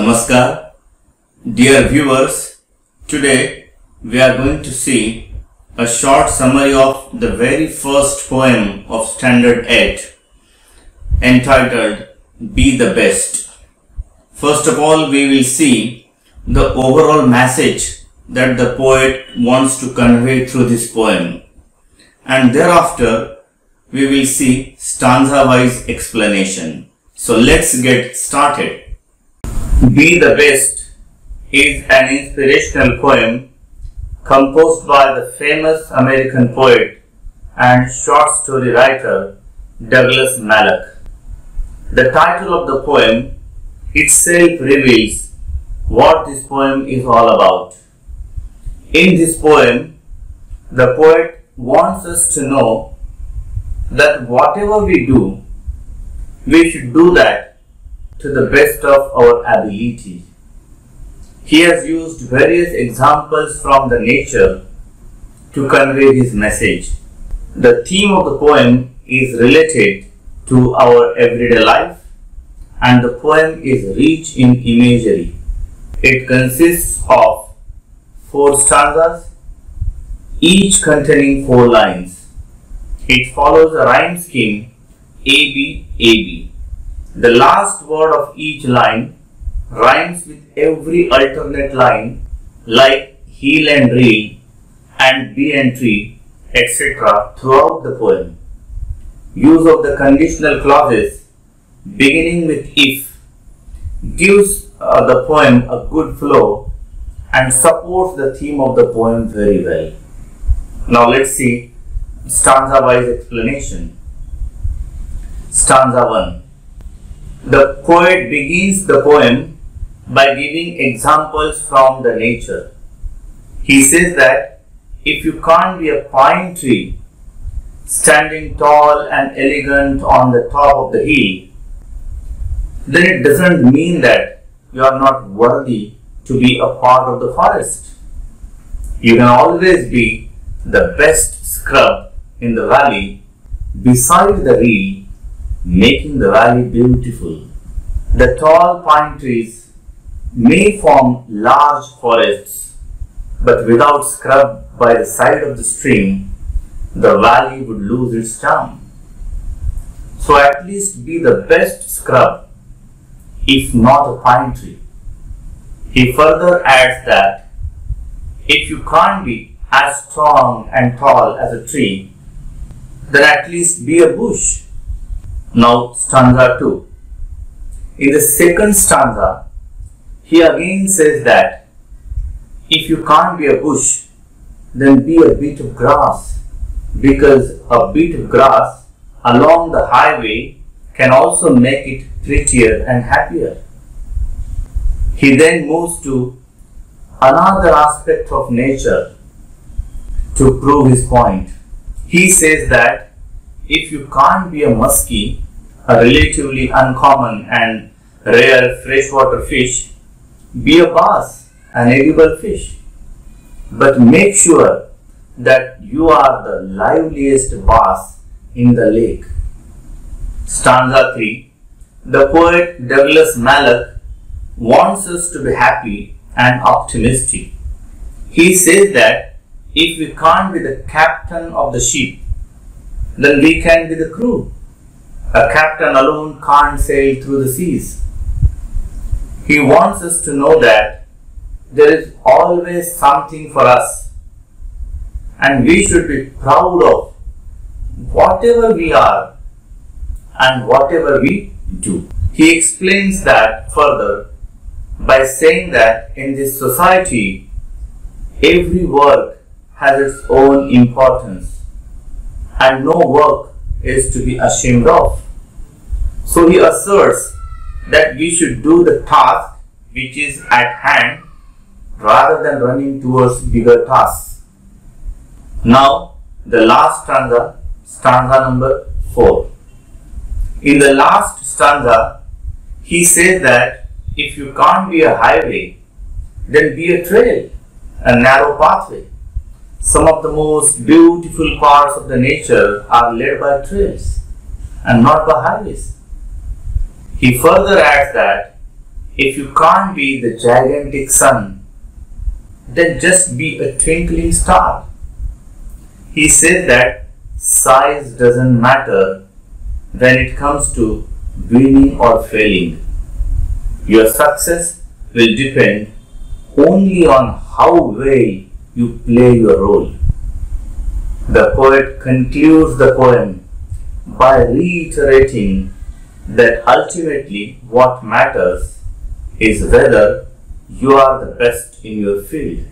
Namaskar, dear viewers. Today we are going to see a short summary of the very first poem of Standard 8 entitled Be The Best. First of all, we will see the overall message that the poet wants to convey through this poem, and thereafter we will see stanza wise explanation. So let's get started. Be the Best is an inspirational poem composed by the famous American poet and short story writer Douglas Malloch. The title of the poem itself reveals what this poem is all about. In this poem, the poet wants us to know that whatever we do, we should do that to the best of our ability. He has used various examples from the nature to convey his message. The theme of the poem is related to our everyday life, and the poem is rich in imagery. It consists of 4 stanzas, each containing 4 lines. It follows a rhyme scheme A-B, A-B. The last word of each line rhymes with every alternate line, like heel and reel and bee and tree, etc. throughout the poem. Use of the conditional clauses beginning with if gives the poem a good flow and supports the theme of the poem very well. Now let's see stanza wise explanation. Stanza 1. The poet begins the poem by giving examples from the nature. He says that if you can't be a pine tree standing tall and elegant on the top of the hill, then it doesn't mean that you are not worthy to be a part of the forest. You can always be the best scrub in the valley beside the reel, making the valley beautiful. The tall pine trees may form large forests, but without scrub by the side of the stream, the valley would lose its charm. So at least be the best scrub, if not a pine tree. He further adds that if you can't be as strong and tall as a tree, then at least be a bush. Now stanza 2. In the second stanza, he again says that if you can't be a bush, then be a bit of grass, because a bit of grass along the highway can also make it prettier and happier. He then moves to another aspect of nature to prove his point. He says that if you can't be a muskie, a relatively uncommon and rare freshwater fish, be a bass, an edible fish. But make sure that you are the liveliest bass in the lake. Stanza 3. The poet Douglas Malloch wants us to be happy and optimistic. He says that if we can't be the captain of the ship, then we can be the crew. A captain alone can't sail through the seas. He wants us to know that there is always something for us, and we should be proud of whatever we are and whatever we do. He explains that further by saying that in this society, every work has its own importance, and no work is to be ashamed of. So he asserts that we should do the task which is at hand rather than running towards bigger tasks. Now the last stanza, stanza number 4. In the last stanza, he says that if you can't be a highway, then be a trail, a narrow pathway. Some of the most beautiful parts of the nature are led by trails and not by highways. He further adds that If you can't be the gigantic sun, then just be a twinkling star. He said that size doesn't matter when it comes to winning or failing. Your success will depend only on how well you play your role. The poet concludes the poem by reiterating that ultimately what matters is whether you are the best in your field.